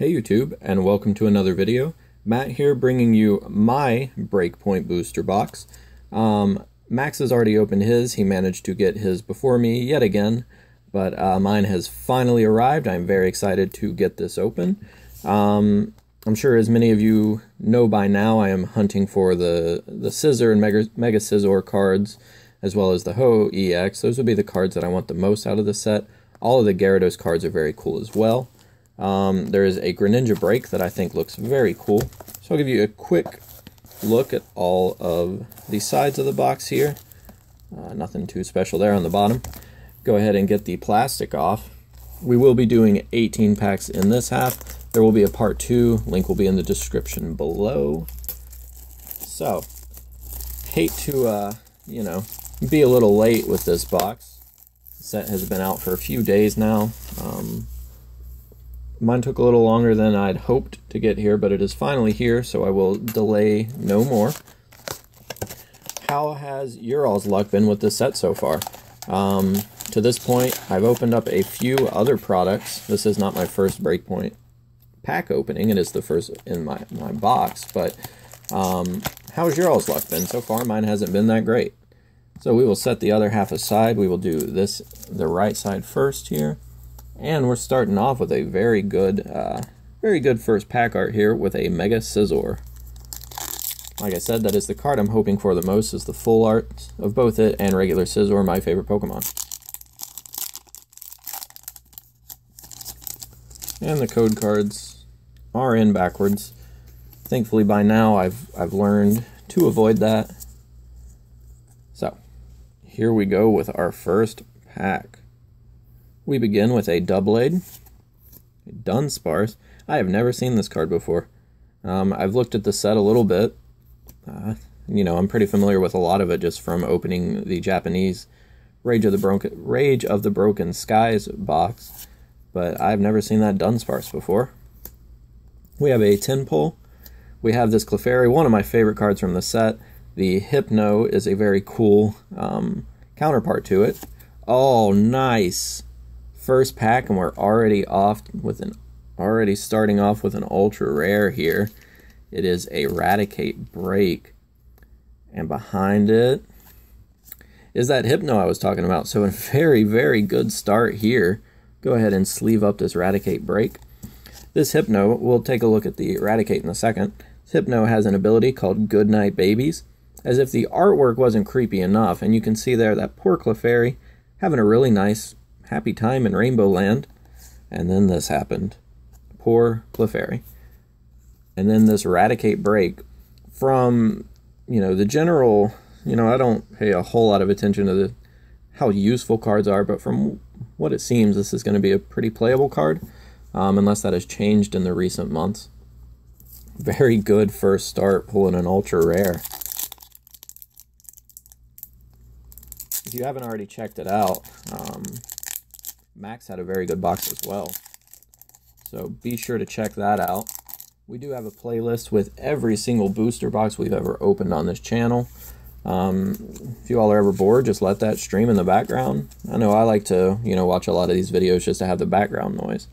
Hey YouTube, and welcome to another video. Matt here bringing you my Breakpoint booster box. Max has already opened his. He managed to get his before me yet again, but mine has finally arrived. I'm very excited to get this open. I'm sure as many of you know by now, I am hunting for the Scizor and Mega Scizor cards, as well as the Hone EX. Those would be the cards that I want the most out of the set. All of the Gyarados cards are very cool as well. There is a Greninja Break that I think looks very cool. So I'll give you a quick look at all of the sides of the box here. Nothing too special there on the bottom. Go ahead and get the plastic off. We will be doing 18 packs in this half. There will be a part 2. Link will be in the description below. So, hate to, you know, be a little late with this box. The set has been out for a few days now. Mine took a little longer than I'd hoped to get here, but it is finally here, so I will delay no more. How has your all's luck been with this set so far? To this point, I've opened up a few other products. This is not my first Breakpoint pack opening. It is the first in my box, but how's your all's luck been so far? Mine hasn't been that great. So we will set the other half aside. We will do this, the right side first here. And we're starting off with a very good first pack art here with a Mega Scizor. Like I said, that is the card I'm hoping for the most, is the full art of both it and regular Scizor, my favorite Pokemon. And the code cards are in backwards. Thankfully by now I've learned to avoid that. So, here we go with our first pack. We begin with a Doublade, Dunsparce. I have never seen this card before. I've looked at the set a little bit. You know, I'm pretty familiar with a lot of it just from opening the Japanese Rage of the Broken Skies box, but I've never seen that Dunsparce before. We have a Tentpole. We have this Clefairy, one of my favorite cards from the set. The Hypno is a very cool counterpart to it. Oh, nice! First pack, and we're already starting off with an ultra rare here. It is a Raticate Break, and behind it is that Hypno I was talking about. So a very good start here. Go ahead and sleeve up this Raticate Break. This Hypno, we'll take a look at the Raticate in a second. This Hypno has an ability called Goodnight Babies. As if the artwork wasn't creepy enough, and you can see there that poor Clefairy having a really nice happy time in Rainbow Land, and then this happened. Poor Clefairy. And then this Raticate Break from, you know, the general, you know, I don't pay a whole lot of attention to how useful cards are, but from what it seems, this is going to be a pretty playable card, unless that has changed in the recent months. Very good first start, pulling an ultra rare. If you haven't already checked it out, Max had a very good box as well, so be sure to check that out. We do have a playlist with every single booster box we've ever opened on this channel. If you all are ever bored, just let that stream in the background. I know I like to, you know, watch a lot of these videos just to have the background noise.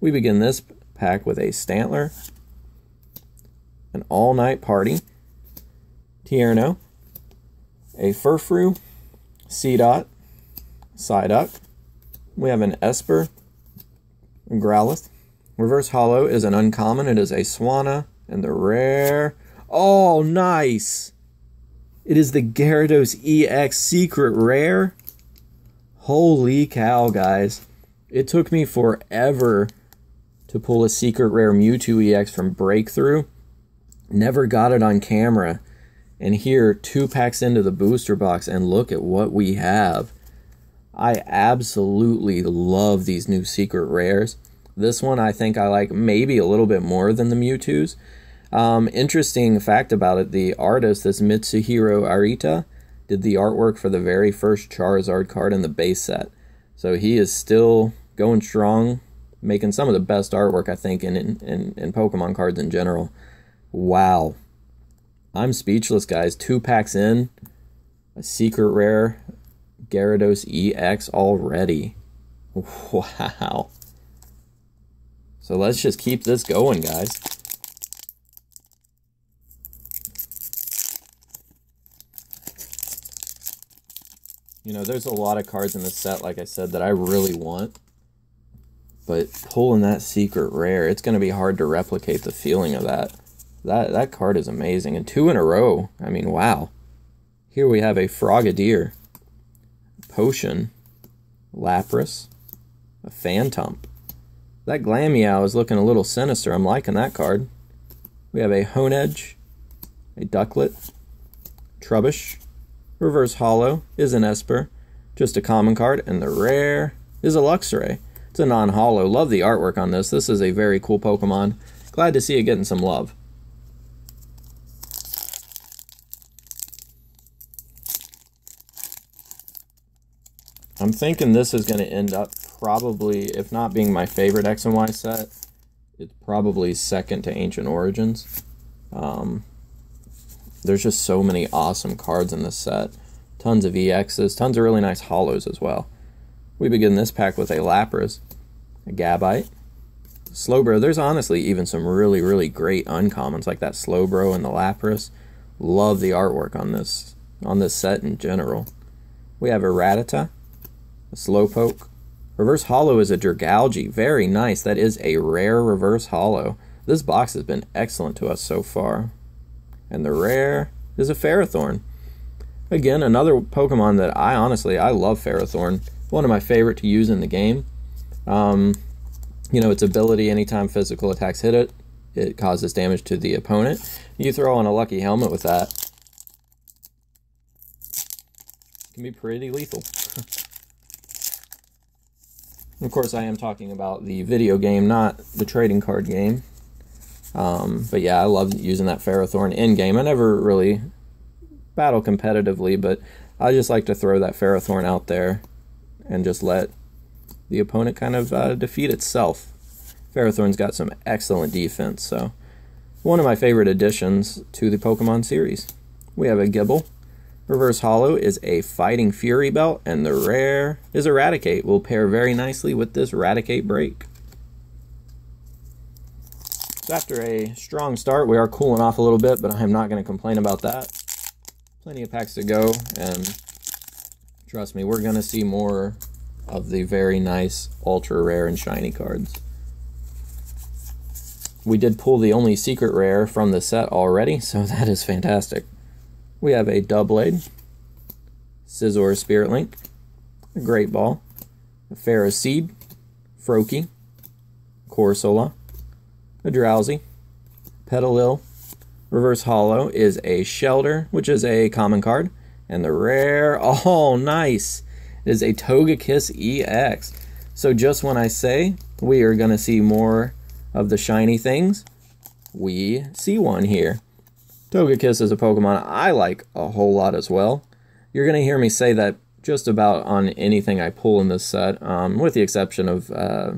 We begin this pack with a Stantler, an All-Night Party, Tierno, a Furfru, Seedot, Psyduck. We have an Esper, Growlithe. Reverse Hollow is an uncommon. It is a Swanna, and the rare... Oh, nice! It is the Gyarados EX Secret Rare. Holy cow, guys. It took me forever to pull a Secret Rare Mewtwo EX from Breakthrough. Never got it on camera. And here, 2 packs into the booster box, and look at what we have. I absolutely love these new secret rares. This one I think I like maybe a little bit more than the Mewtwo's. Interesting fact about it, the artist, this Mitsuhiro Arita, did the artwork for the very first Charizard card in the base set. So he is still going strong, making some of the best artwork I think in Pokemon cards in general. Wow. I'm speechless, guys. 2 packs in, a secret rare Gyarados EX already. Wow. So let's just keep this going, guys. You know, there's a lot of cards in this set, like I said, that I really want. But pulling that secret rare, it's going to be hard to replicate the feeling of that. That card is amazing. And two in a row. I mean, wow. Here we have a Frogadier, Potion, Lapras, a Phantump. That Glameow is looking a little sinister. I'm liking that card. We have a Hone Edge, a Ducklet, Trubbish, Reverse Hollow is an Esper, just a common card, and the rare is a Luxray. It's a non-hollow. Love the artwork on this. This is a very cool Pokemon. Glad to see it getting some love. I'm thinking this is going to end up probably, if not being my favorite X and Y set, it's probably second to Ancient Origins. There's just so many awesome cards in this set. Tons of EXs, tons of really nice holos as well. We begin this pack with a Lapras, a Gabite, Slowbro. There's honestly even some really, really great uncommons like that Slowbro and the Lapras. Love the artwork on this set in general. We have a Rattata, a Slowpoke. Reverse Hollow is a Dragalge. Very nice. That is a rare Reverse Hollow. This box has been excellent to us so far. And the rare is a Ferrothorn. Again, another Pokemon that I love Ferrothorn. One of my favorite to use in the game. You know, its ability, anytime physical attacks hit it, it causes damage to the opponent. You throw on a lucky helmet with that. It can be pretty lethal. Of course, I am talking about the video game, not the trading card game. But yeah, I love using that Ferrothorn in-game. I never really battle competitively, but I just like to throw that Ferrothorn out there and just let the opponent kind of defeat itself. Ferrothorn's got some excellent defense, so one of my favorite additions to the Pokemon series. We have a Gibble. Reverse Hollow is a Fighting Fury Belt, and the rare is Eradicate. Will pair very nicely with this Raticate Break. So after a strong start, we are cooling off a little bit, but I am not going to complain about that. Plenty of packs to go, and trust me, we're going to see more of the very nice ultra rare and shiny cards. We did pull the only secret rare from the set already, so that is fantastic. We have a Doublade, Scizor Spirit Link, a Great Ball, a Pharaoh's Seed, Froakie, Corsola, a Drowsy, Petalil. Reverse Hollow is a Shelter, which is a common card, and the rare, oh nice, is a Togekiss EX. So just when I say we are going to see more of the shiny things, we see one here. Togekiss is a Pokemon I like a whole lot as well. You're going to hear me say that just about on anything I pull in this set, with the exception of, I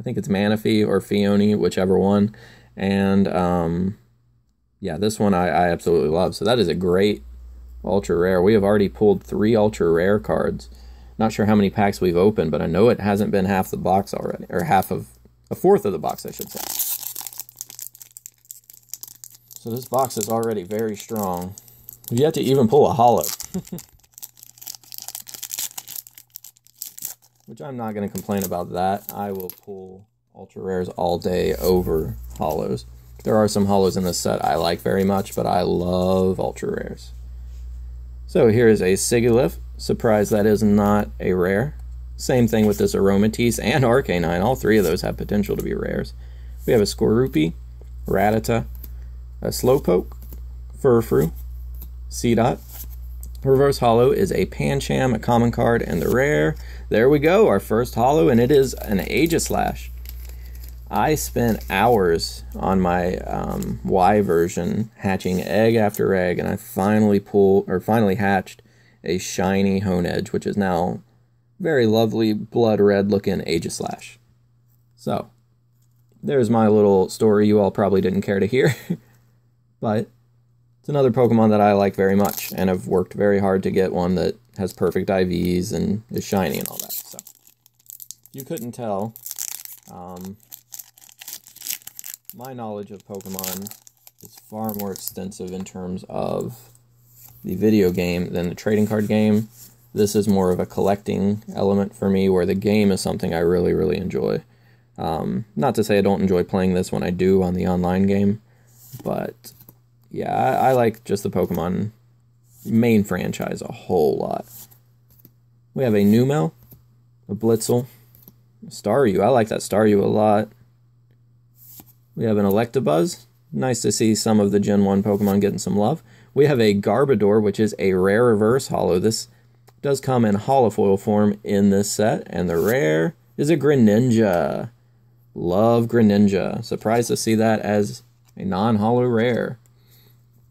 think it's Manaphy or Fione, whichever one. And, yeah, this one I absolutely love. So that is a great ultra rare. We have already pulled 3 ultra rare cards. Not sure how many packs we've opened, but I know it hasn't been half the box already, or a fourth of the box, I should say. So this box is already very strong. We've yet to even pull a holo. Which I'm not going to complain about that. I will pull ultra rares all day over holos. There are some holos in this set I like very much, but I love ultra rares. So here is a Sigilyph. Surprised that is not a rare. Same thing with this Aromatisse and Arcanine. All 3 of those have potential to be rares. We have a Scorupi, Rattata, a Slowpoke, Furfru, Seedot. Reverse Hollow is a Pancham, a common card, and the rare. There we go, our first holo, and it is an Aegislash. I spent hours on my Y version hatching egg after egg, and I finally hatched a shiny Honedge, which is now very lovely blood red looking Aegislash. So there's my little story you all probably didn't care to hear. But it's another Pokemon that I like very much, and I've worked very hard to get one that has perfect IVs and is shiny and all that. So you couldn't tell. my knowledge of Pokemon is far more extensive in terms of the video game than the trading card game. This is more of a collecting element for me, where the game is something I really, really enjoy. Not to say I don't enjoy playing this when I do on the online game, but yeah, I like just the Pokemon main franchise a whole lot. We have a Numel, a Blitzel, a Staryu. I like that Staryu a lot. We have an Electabuzz. Nice to see some of the Gen 1 Pokemon getting some love. We have a Garbodor, which is a rare reverse holo. This does come in holofoil form in this set, and the rare is a Greninja. Love Greninja. Surprised to see that as a non-holo rare.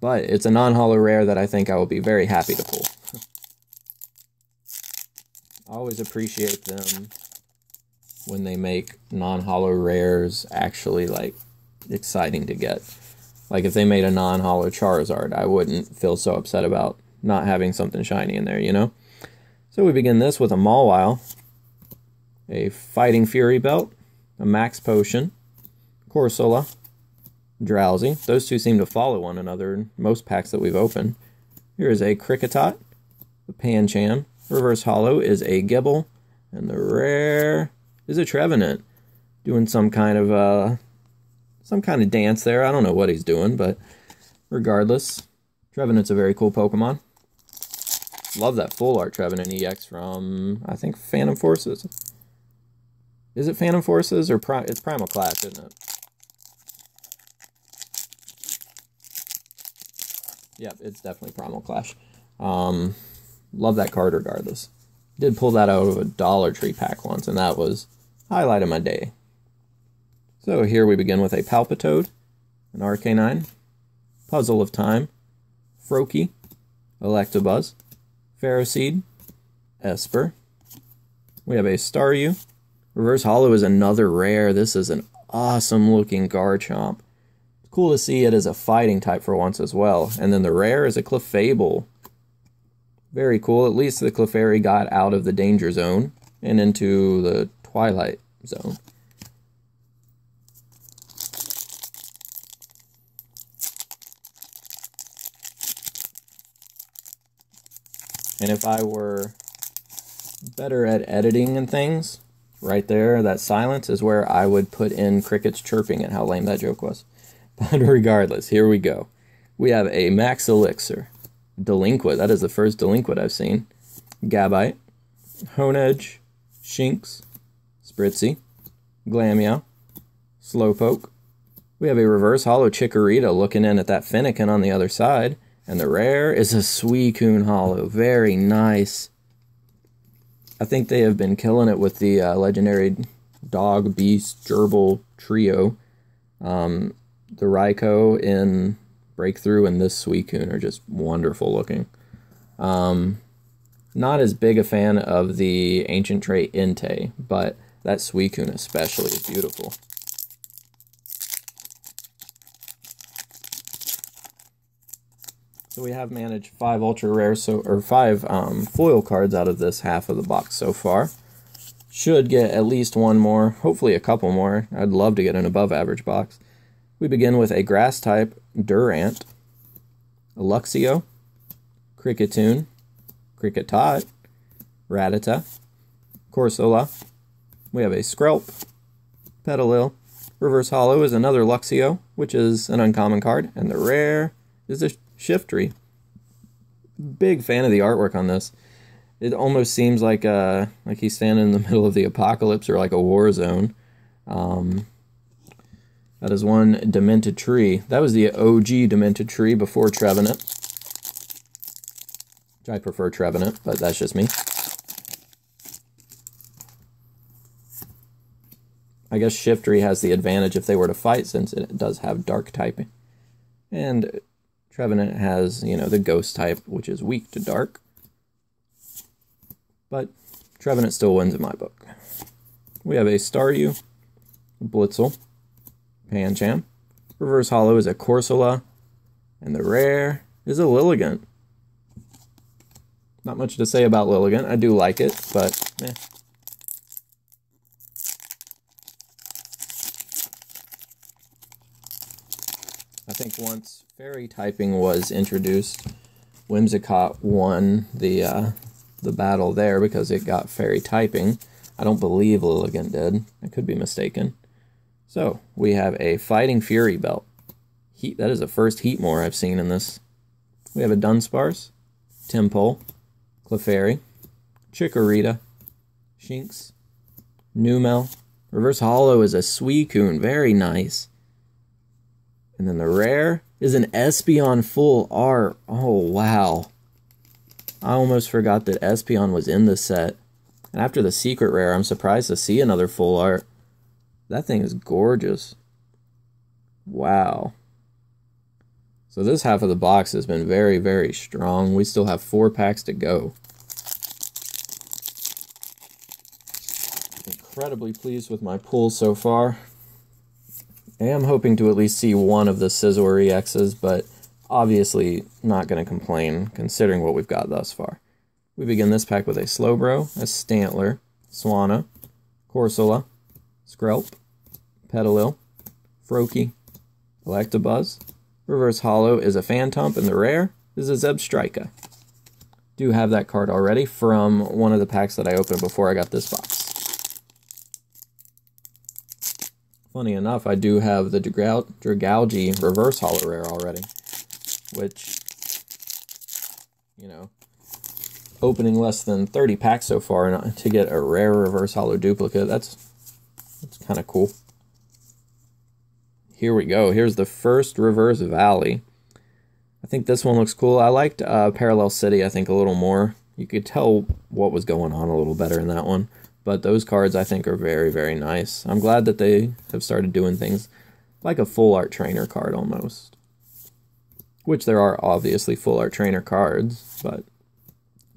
But it's a non-holo rare that I think I will be very happy to pull. Always appreciate them when they make non-holo rares actually, like, exciting to get. Like, if they made a non-holo Charizard, I wouldn't feel so upset about not having something shiny in there, you know? So we begin this with a Mawile, a Fighting Fury Belt, a Max Potion, Corsola, Drowsy. Those two seem to follow one another in most packs that we've opened. Here is a Cricketot, a Pancham. Reverse holo is a Gible, and the rare is a Trevenant, doing some kind of dance there. I don't know what he's doing, but regardless, Trevenant's a very cool Pokemon. Love that full art Trevenant EX from, I think, Phantom Forces. Is it Phantom Forces or it's Primal Clash, isn't it? Yep, it's definitely Primal Clash. Love that card regardless. Did pull that out of a Dollar Tree pack once, and that was highlight of my day. So here we begin with a Palpitoad, an Arcanine, Puzzle of Time, Froakie, Electabuzz, Ferroseed, Esper. We have a Staryu. Reverse holo is another rare. This is an awesome looking Garchomp. It's cool to see it as a fighting type for once as well. And then the rare is a Clefable. Very cool. At least the Clefairy got out of the danger zone and into the Twilight Zone. And if I were better at editing and things, right there, that silence is where I would put in crickets chirping and how lame that joke was. But regardless, here we go. We have a Max Elixir, Delinquent. That is the first Delinquent I've seen. Gabite, Hone Edge, Shinx, Spritzy, Glameow, Slowpoke. We have a reverse holo Chikorita looking in at that Fennekin on the other side. And the rare is a Suicune holo. Very nice. I think they have been killing it with the legendary dog, beast, gerbil trio. The Raikou in Breakthrough and this Suicune are just wonderful looking. Not as big a fan of the ancient trait Entei, but that Suicune especially is beautiful. So we have managed 5 ultra rare, or 5 foil cards out of this half of the box so far. Should get at least one more, hopefully a couple more. I'd love to get an above average box. We begin with a grass type Durant, Luxio, Cricketune, Cricketot, Rattata, Corsola. We have a Skrelp, Petalil. Reverse holo is another Luxio, which is an uncommon card, and the rare is a Shiftry. Big fan of the artwork on this. It almost seems like he's standing in the middle of the apocalypse or like a war zone. That is one Demented Tree. That was the OG Demented Tree before Trevenant, which I prefer Trevenant, but that's just me. I guess Shiftry has the advantage if they were to fight, since it does have dark typing. And Trevenant has, you know, the ghost type, which is weak to dark. But Trevenant still wins in my book. We have a Staryu, Blitzel, Pancham. Reverse holo is a Corsola, and the rare is a Lilligant. Not much to say about Lilligant. I do like it, but meh. I think once fairy typing was introduced, Whimsicott won the battle there because it got fairy typing. I don't believe Lilligant did. I could be mistaken. So, we have a Fighting Fury Belt. Heat, that is the first Heatmore I've seen in this. We have a Dunsparce, Timpole, Clefairy, Chikorita, Shinx, Numel. Reverse Hollow is a Suicune. Very nice. And then the rare is an Espeon Full Art. Oh, wow. I almost forgot that Espeon was in the set. And after the secret rare, I'm surprised to see another Full Art. That thing is gorgeous. Wow. So this half of the box has been very, very strong. We still have 4 packs to go. Incredibly pleased with my pull so far. I am hoping to at least see one of the Scizor EXs, but obviously not going to complain considering what we've got thus far. We begin this pack with a Slowbro, a Stantler, Swanna, Corsola, Skrelp, Petalil, Froakie, Electabuzz. Reverse Hollow is a Phantump, and the rare is a Zebstrika. Do have that card already from one of the packs that I opened before I got this box. Funny enough, I do have the Dragalge Reverse Hollow rare already, which, you know, opening less than 30 packs so far and to get a rare Reverse Hollow duplicate, that's kind of cool. Here we go. Here's the first Reverse Valley. I think this one looks cool. I liked Parallel City, I think, a little more. You could tell what was going on a little better in that one. But those cards, I think, are very, very nice. I'm glad that they have started doing things like a Full Art Trainer card almost. Which there are obviously Full Art Trainer cards, but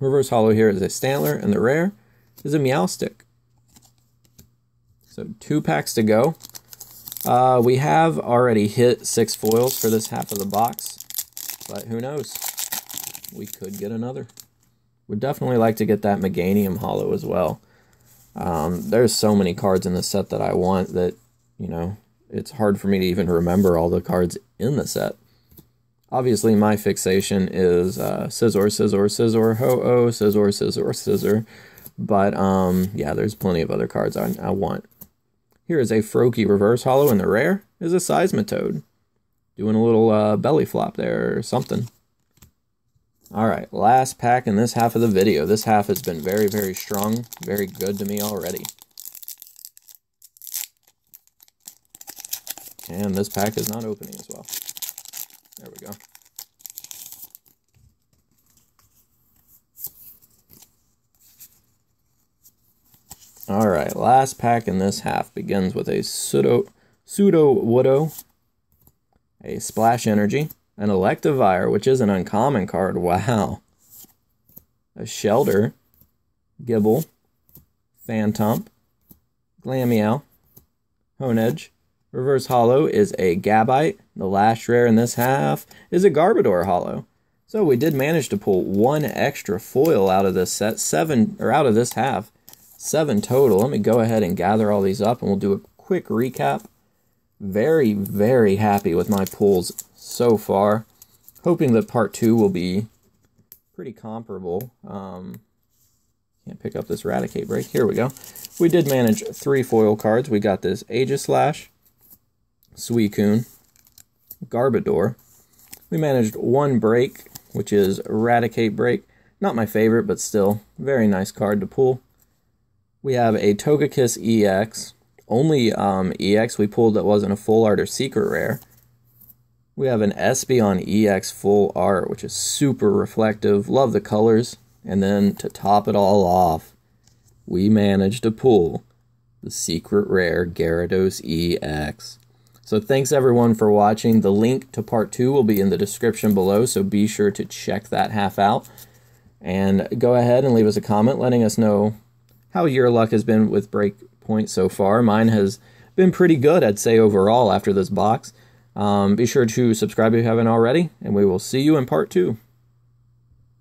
Reverse Hollow here is a Stantler, and the rare is a Meowstic. So 2 packs to go. We have already hit 6 foils for this half of the box, but who knows? We could get another. Would definitely like to get that Meganium Hollow as well. There's so many cards in this set that I want that, you know, it's hard for me to even remember all the cards in the set. Obviously, my fixation is Scizor, Scizor, Scizor, Ho-Oh, Scizor, Scizor, Scizor. But, yeah, there's plenty of other cards I want. Here is a Froakie Reverse Hollow, and the rare is a Seismitoad. Doing a little belly flop there or something. Alright, last pack in this half of the video. This half has been very, very strong, very good to me already. And this pack is not opening as well. There we go. Alright, last pack in this half begins with a Sudowoodo, a Splash Energy, an Electivire, which is an uncommon card, wow, a Shellder, Gibble, Phantump, Glameow, Hone Edge. Reverse Hollow is a Gabite. The last rare in this half is a Garbodor Hollow. So we did manage to pull one extra foil out of this set, 7, or out of this half. 7 total. Let me go ahead and gather all these up and we'll do a quick recap. Very, very happy with my pulls so far. Hoping that part 2 will be pretty comparable. Can't pick up this Raticate Break. Here we go. We did manage 3 foil cards. We got this Aegislash, Suicune, Garbodor. We managed 1 break, which is Raticate Break. Not my favorite, but still very nice card to pull. We have a Togekiss EX, only EX we pulled that wasn't a full art or secret rare. We have an Espeon EX full art, which is super reflective. Love the colors. And then to top it all off, we managed to pull the secret rare Gyarados EX. So thanks everyone for watching. The link to part 2 will be in the description below, so be sure to check that half out. And go ahead and leave us a comment letting us know how your luck has been with Breakpoint so far. Mine has been pretty good, I'd say, overall after this box. Be sure to subscribe if you haven't already, and we will see you in part 2.